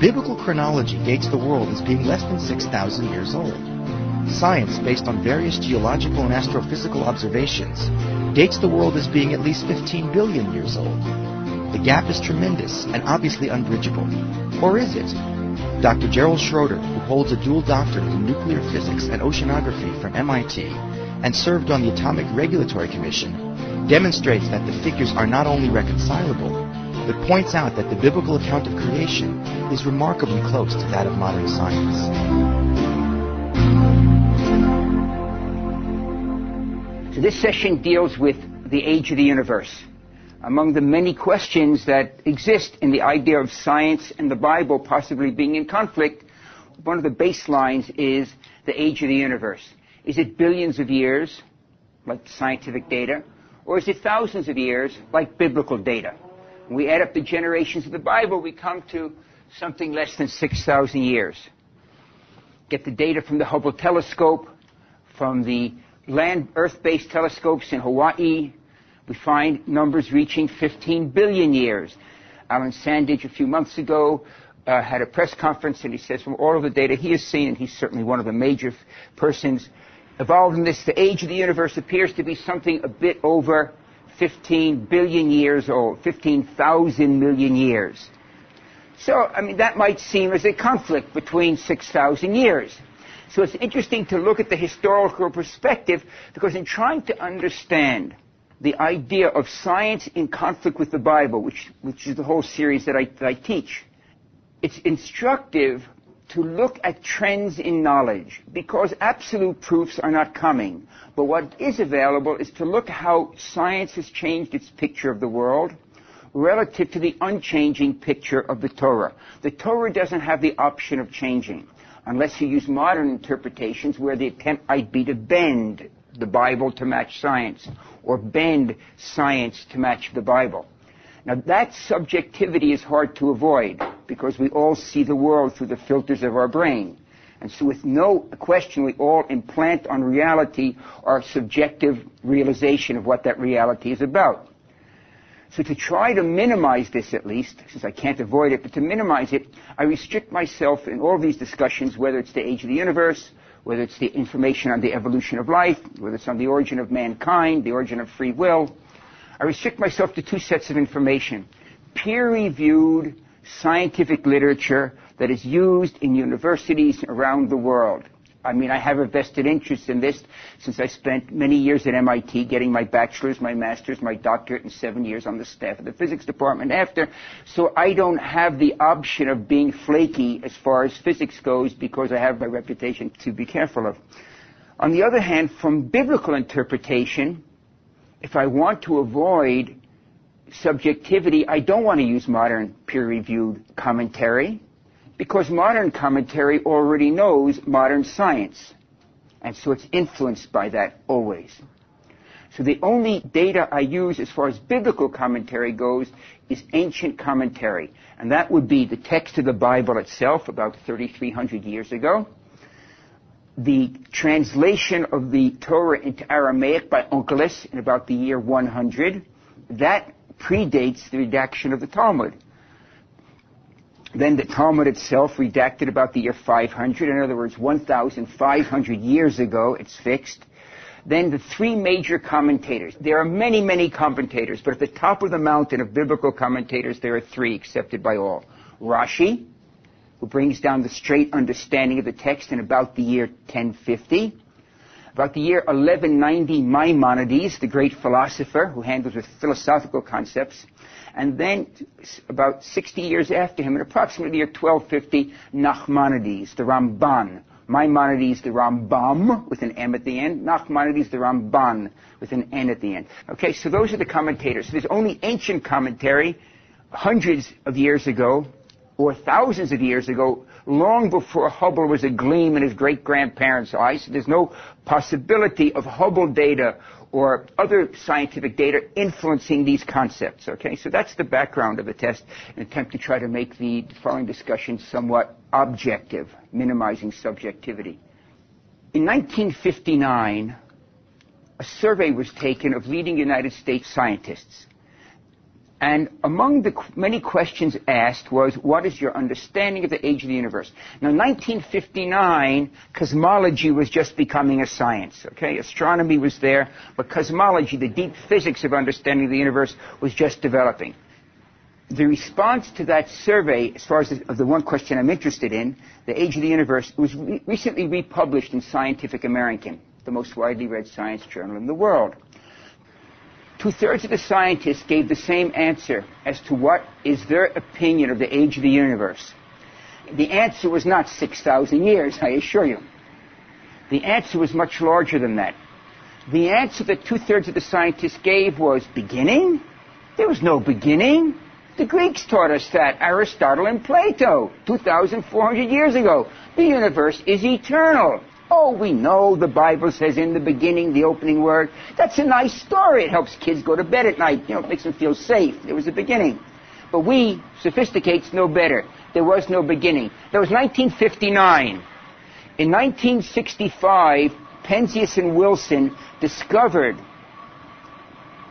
Biblical chronology dates the world as being less than 6,000 years old. Science, based on various geological and astrophysical observations, dates the world as being at least 15 billion years old. The gap is tremendous and obviously unbridgeable. Or is it? Dr. Gerald Schroeder, who holds a dual doctorate in nuclear physics and oceanography from MIT and served on the Atomic Regulatory Commission, demonstrates that the figures are not only reconcilable, but points out that the biblical account of creation is remarkably close to that of modern science. So this session deals with the age of the universe. Among the many questions that exist in the idea of science and the Bible possibly being in conflict, one of the baselines is the age of the universe. Is it billions of years, like scientific data, or is it thousands of years, like biblical data? When we add up the generations of the Bible, we come to something less than 6,000 years. Get the data from the Hubble Telescope, from the land Earth-based telescopes in Hawaii, we find numbers reaching 15 billion years. Alan Sandage a few months ago had a press conference, and he says from all of the data he has seen, and he's certainly one of the major persons involved in this, the age of the universe appears to be something a bit over 15 billion years old, 15,000 million years. So, I mean, that might seem as a conflict between 6,000 years. So it's interesting to look at the historical perspective, because in trying to understand the idea of science in conflict with the Bible, which is the whole series that I teach, it's instructive to look at trends in knowledge, because absolute proofs are not coming. But what is available is to look how science has changed its picture of the world relative to the unchanging picture of the Torah. The Torah doesn't have the option of changing, unless you use modern interpretations where the attempt might be to bend the Bible to match science, or bend science to match the Bible. Now, that subjectivity is hard to avoid, because we all see the world through the filters of our brain. And so with no question, we all implant on reality our subjective realization of what that reality is about. So to try to minimize this, at least, since I can't avoid it, but to minimize it, I restrict myself in all these discussions, whether it's the age of the universe, whether it's the information on the evolution of life, whether it's on the origin of mankind, the origin of free will. I restrict myself to two sets of information: peer-reviewed scientific literature that is used in universities around the world. I mean, I have a vested interest in this, since I spent many years at MIT getting my bachelor's, my master's, my doctorate, and 7 years on the staff of the physics department after. So I don't have the option of being flaky as far as physics goes, because I have my reputation to be careful of. On the other hand, from biblical interpretation, if I want to avoid subjectivity, I don't want to use modern peer-reviewed commentary, because modern commentary already knows modern science, and so it's influenced by that always. So the only data I use as far as biblical commentary goes is ancient commentary, and that would be the text of the Bible itself about 3,300 years ago, the translation of the Torah into Aramaic by Onkelos in about the year 100. That predates the redaction of the Talmud. Then the Talmud itself redacted about the year 500, in other words, 1,500 years ago, it's fixed. Then the three major commentators. There are many, many commentators, but at the top of the mountain of biblical commentators, there are three accepted by all. Rashi, who brings down the straight understanding of the text in about the year 1050. About the year 1190, Maimonides, the great philosopher who handles with philosophical concepts. And then, about 60 years after him, in approximately the year 1250, Nachmanides, the Ramban. Maimonides, the Rambam, with an M at the end. Nachmanides, the Ramban, with an N at the end. Okay, so those are the commentators. So there's only ancient commentary, hundreds of years ago, or thousands of years ago, long before Hubble was a gleam in his great-grandparents' eyes. So there's no possibility of Hubble data or other scientific data influencing these concepts, okay? So that's the background of the test, an attempt to try to make the following discussion somewhat objective, minimizing subjectivity. In 1959, a survey was taken of leading United States scientists. And among the many questions asked was, what is your understanding of the age of the universe? Now, 1959, cosmology was just becoming a science, okay? Astronomy was there, but cosmology, the deep physics of understanding of the universe, was just developing. The response to that survey, as far as the one question I'm interested in, the age of the universe, was recently republished in Scientific American, the most widely read science journal in the world. 2/3 of the scientists gave the same answer as to what is their opinion of the age of the universe. The answer was not 6,000 years, I assure you. The answer was much larger than that. The answer that 2/3 of the scientists gave was beginning? There was no beginning. The Greeks taught us that, Aristotle and Plato, 2,400 years ago. The universe is eternal. Oh, we know the Bible says in the beginning, the opening word. That's a nice story. It helps kids go to bed at night. You know, it makes them feel safe. There was a beginning. But we, sophisticates, know better. There was no beginning. That was 1959. In 1965, Penzias and Wilson discovered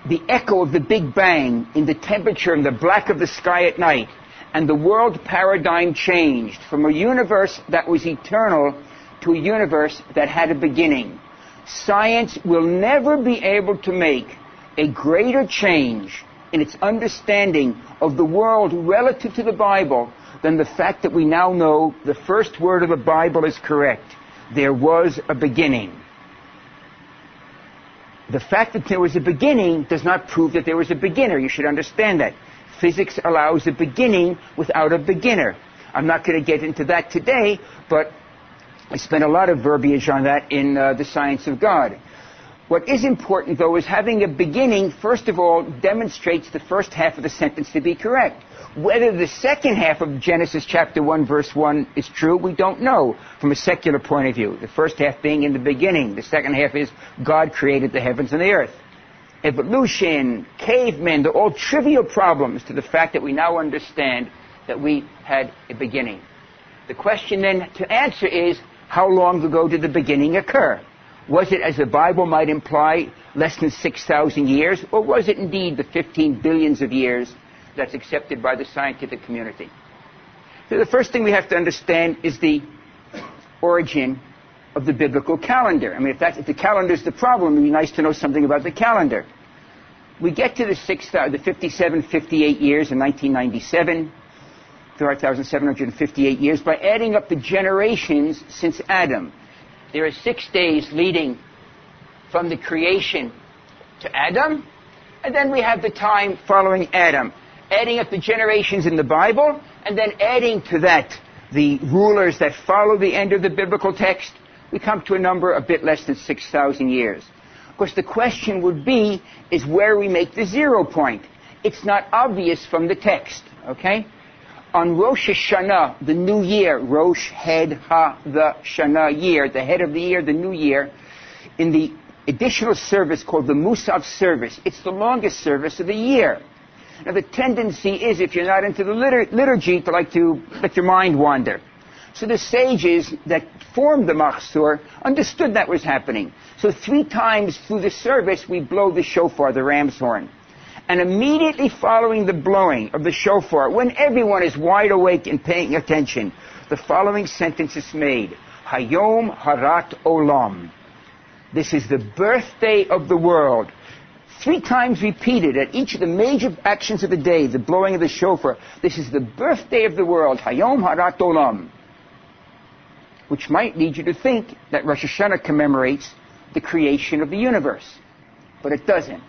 the echo of the Big Bang in the temperature and the black of the sky at night. And the world paradigm changed from a universe that was eternal to a universe that had a beginning. Science will never be able to make a greater change in its understanding of the world relative to the Bible than the fact that we now know the first word of the Bible is correct. There was a beginning. The fact that there was a beginning does not prove that there was a beginner. You should understand that. Physics allows a beginning without a beginner. I'm not going to get into that today, but I spent a lot of verbiage on that in The Science of God. What is important, though, is having a beginning, first of all, demonstrates the first half of the sentence to be correct. Whether the second half of Genesis chapter 1, verse 1 is true, we don't know from a secular point of view. The first half being in the beginning. The second half is God created the heavens and the earth. Evolution, cavemen, they're all trivial problems to the fact that we now understand that we had a beginning. The question then to answer is, how long ago did the beginning occur? Was it, as the Bible might imply, less than 6,000 years, or was it indeed the 15 billions of years that's accepted by the scientific community? So the first thing we have to understand is the origin of the biblical calendar. I mean, if the calendar's the problem, it would be nice to know something about the calendar. We get to the 57, 58 years in 1997, 3,758 years, by adding up the generations since Adam. There are 6 days leading from the creation to Adam, and then we have the time following Adam, adding up the generations in the Bible, and then adding to that the rulers that follow the end of the biblical text. We come to a number a bit less than 6,000 years. Of course, the question would be, is where we make the zero point. It's not obvious from the text, okay? On Rosh Hashanah, the new year, Rosh, head, ha, the, Shana, year, the head of the year, the new year, in the additional service called the Musaf service, it's the longest service of the year. Now the tendency is, if you're not into the liturgy, to like to let your mind wander. So the sages that formed the Machzor understood that was happening. So 3 times through the service, we blow the shofar, the ram's horn. And immediately following the blowing of the shofar, when everyone is wide awake and paying attention, the following sentence is made. Hayom harat olam. This is the birthday of the world. 3 times repeated at each of the major actions of the day, the blowing of the shofar. This is the birthday of the world. Hayom harat olam. Which might lead you to think that Rosh Hashanah commemorates the creation of the universe. But it doesn't.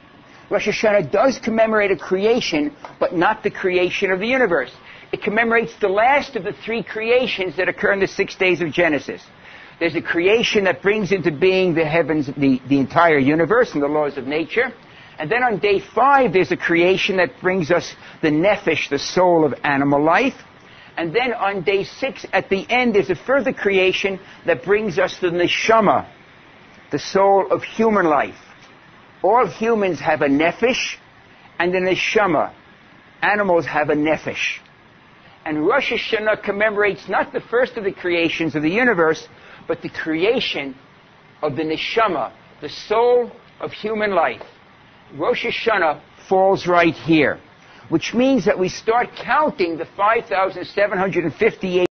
Rosh Hashanah does commemorate a creation, but not the creation of the universe. It commemorates the last of the 3 creations that occur in the 6 days of Genesis. There's a creation that brings into being the heavens, the entire universe and the laws of nature. And then on day 5, there's a creation that brings us the nefesh, the soul of animal life. And then on day 6, at the end, there's a further creation that brings us the neshama, the soul of human life. All humans have a nefesh and a neshama. Animals have a nefesh. And Rosh Hashanah commemorates not the first of the creations of the universe, but the creation of the neshama, the soul of human life. Rosh Hashanah falls right here. which means that we start counting the 5,758